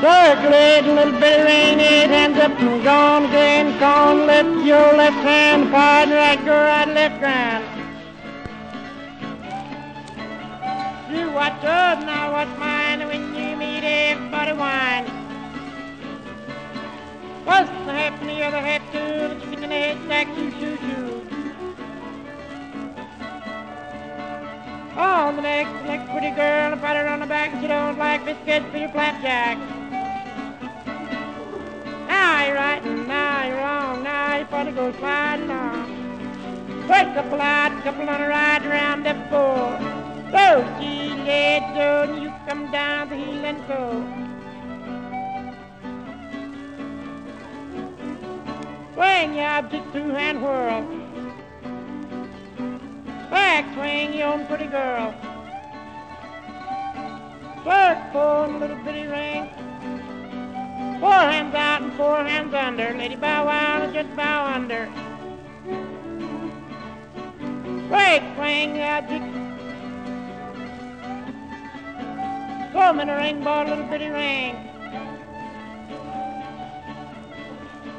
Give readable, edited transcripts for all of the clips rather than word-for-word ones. The great little bitty it ends up and gone again. Gone left, your left hand, pardon right, go right, left ground. You watch yours and I watch mine, and when you meet everybody whine. What's the half and the other half too, the chicken and the head like you shoo-shoo. On the next, like a pretty girl, and pat her on the back, and she don't like biscuits for your flapjack. Now you're right and now you're wrong, now you're going to go sliding on. First couple out, couple on a ride around the four. So she led down, and you come down the hill and go. Swing your object through and whirl. Back swing your own pretty girl. First four and a little bitty ring. Four hands out and four hands under. Lady bow wow and just bow under. Great swing the object. Throw them in a ring, boy, little bitty ring.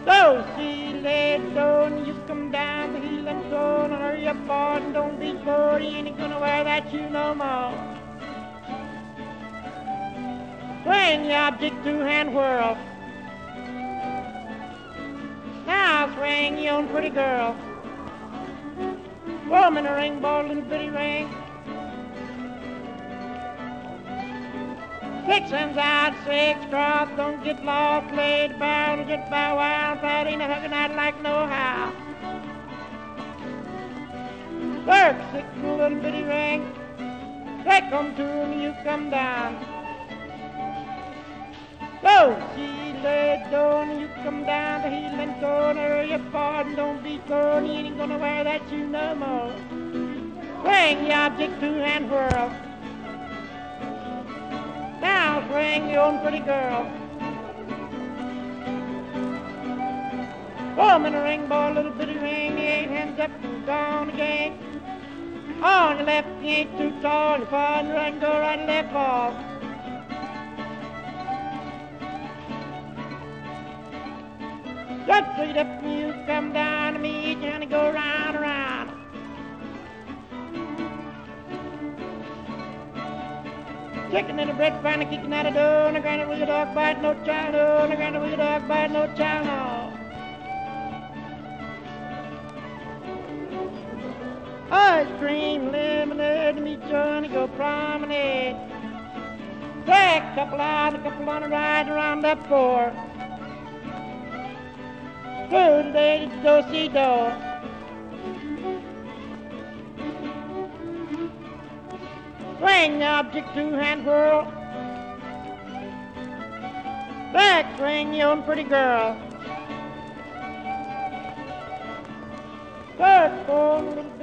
So she laid down, you come down the hill and go. And hurry up, boy, and don't be slow. You ain't gonna wear that shoe no more. Swing your object through and whirl. Now swing your own pretty girl. Throw 'em in a ring, boy, little bitty ring. Six hands out, six cross, don't get lost, lay the barrel, get by wild, that ain't a hugging out like no how. Work six in a little bitty ring. Take 'em to 'em, you come down. Go! She lay down, you come down the hill and go, and hurry up, boy, and don't be slow, you ain't gonna wear that shoe no more. Swing the object to and whirl. Now swing your own pretty girl. Throw 'em in a ring, boy, little bitty ring, the eight hands up and gone again. On your left, you ain't too tall, you fall and run, go right and left, fall. Just straight up and you come down to me, you're gonna go round and round. Chicken and a bread finally kicking out a door, and a granny with a dog bite, no child, oh, and a granny with a dog bite, no child, no. Ice cream, lemonade, and me trying to go promenade. Take a couple out, a couple on a ride, around up four. Through the lady to go see door. Swing the object to hand whirl. Back swing your own pretty girl. Third, four, little